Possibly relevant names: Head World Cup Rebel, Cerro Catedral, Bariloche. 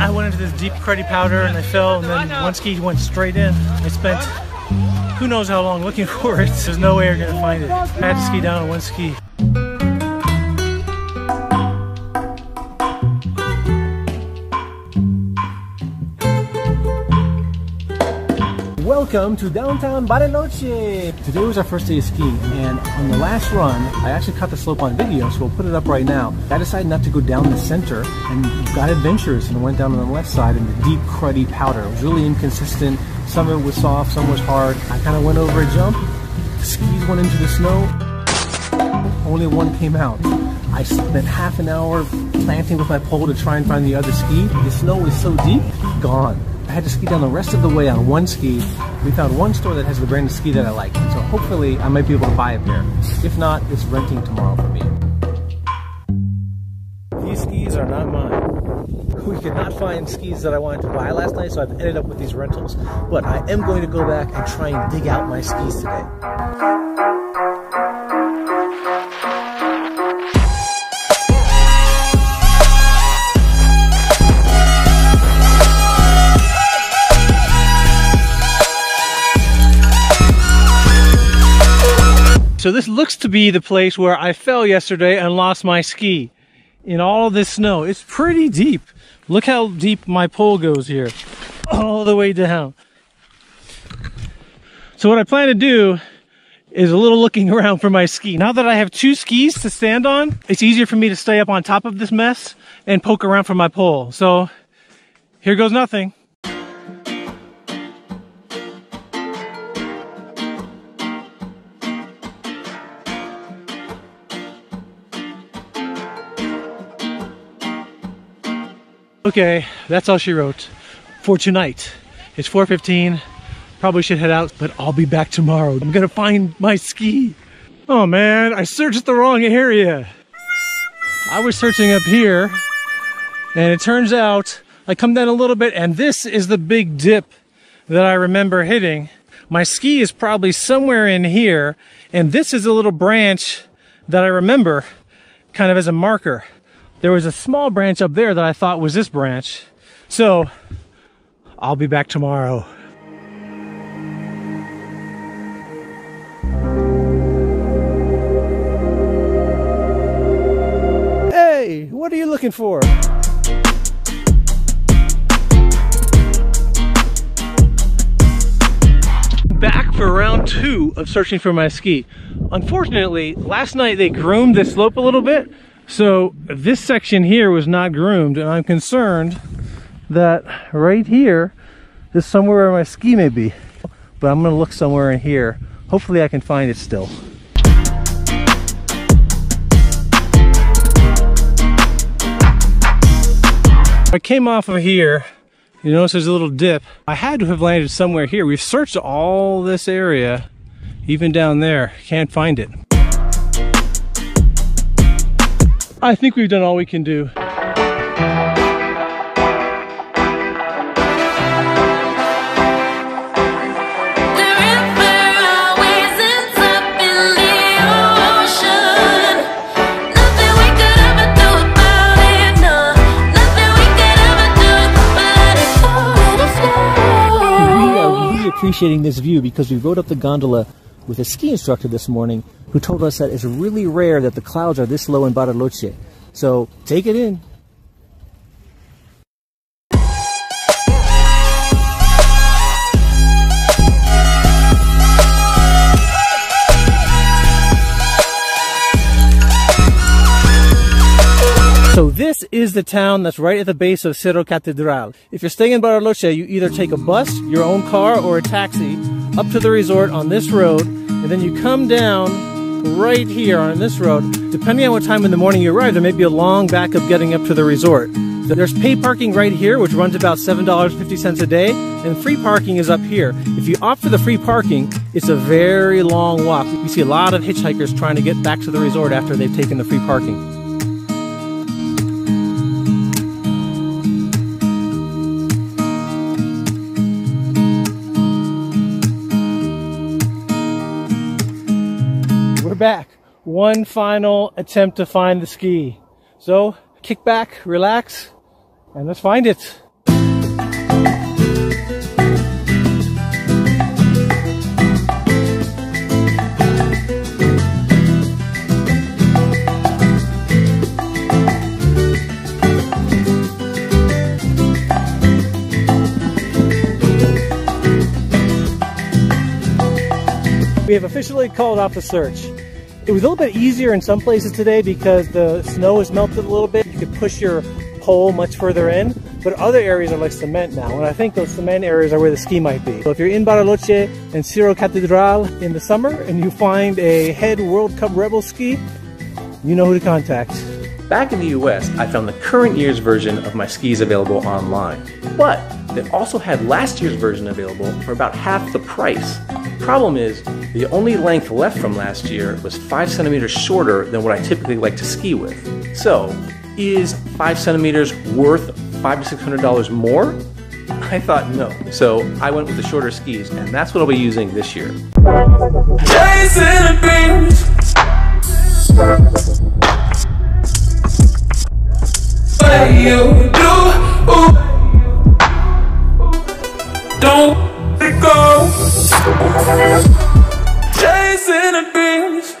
I went into this deep cruddy powder and I fell, and then one ski went straight in. I spent who knows how long looking for it. There's no way you're going to find it. I had to ski down on one ski. Welcome to downtown Bariloche! Today was our first day of skiing, and on the last run, I actually caught the slope on video, so we'll put it up right now. I decided not to go down the center, and got adventurous and went down on the left side in the deep, cruddy powder. It was really inconsistent. Some of it was soft, some was hard. I kind of went over a jump, the skis went into the snow, only one came out. I spent half an hour planting with my pole to try and find the other ski. The snow was so deep, gone. I had to ski down the rest of the way on one ski. We found one store that has the brand of ski that I like, so hopefully I might be able to buy a pair. If not, it's renting tomorrow for me. These skis are not mine. We could not find skis that I wanted to buy last night, so I've ended up with these rentals. But I am going to go back and try and dig out my skis today. So this looks to be the place where I fell yesterday and lost my ski in all of this snow. It's pretty deep. Look how deep my pole goes here, all the way down. So what I plan to do is a little looking around for my ski. Now that I have two skis to stand on, it's easier for me to stay up on top of this mess and poke around for my pole. So here goes nothing. Okay, that's all she wrote for tonight. It's 4:15, probably should head out, but I'll be back tomorrow. I'm gonna find my ski. Oh man, I searched the wrong area. I was searching up here, and it turns out I come down a little bit, and this is the big dip that I remember hitting. My ski is probably somewhere in here, and this is a little branch that I remember kind of as a marker. There was a small branch up there that I thought was this branch. So, I'll be back tomorrow. Hey, what are you looking for? Back for round two of searching for my ski. Unfortunately, last night they groomed this slope a little bit. So this section here was not groomed, and I'm concerned that right here is somewhere where my ski may be. But I'm gonna look somewhere in here. Hopefully I can find it still. I came off of here, you notice there's a little dip. I had to have landed somewhere here. We've searched all this area, even down there, can't find it. I think we've done all we can do. I'm really appreciating this view because we rode up the gondola with a ski instructor this morning who told us that it's really rare that the clouds are this low in Bariloche. So take it in. So this is the town that's right at the base of Cerro Catedral. If you're staying in Bariloche, you either take a bus, your own car, or a taxi up to the resort on this road, and then you come down right here on this road. Depending on what time in the morning you arrive, there may be a long back of getting up to the resort. So there's paid parking right here, which runs about $7.50 a day, and free parking is up here. If you opt for the free parking, it's a very long walk. You see a lot of hitchhikers trying to get back to the resort after they've taken the free parking. Back. One final attempt to find the ski. So kick back, relax, and let's find it. We have officially called off the search. It was a little bit easier in some places today because the snow has melted a little bit. You could push your pole much further in, but other areas are like cement now, and I think those cement areas are where the ski might be. So if you're in Bariloche and Cerro Catedral in the summer and you find a Head World Cup Rebel ski, you know who to contact. Back in the US, I found the current year's version of my skis available online, but they also had last year's version available for about half the price. Problem is, the only length left from last year was 5 centimeters shorter than what I typically like to ski with. So, is 5 centimeters worth $500 to $600 more? I thought no. So I went with the shorter skis, and that's what I'll be using this year. Chasing the beams.